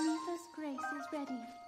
Neva's grace is ready.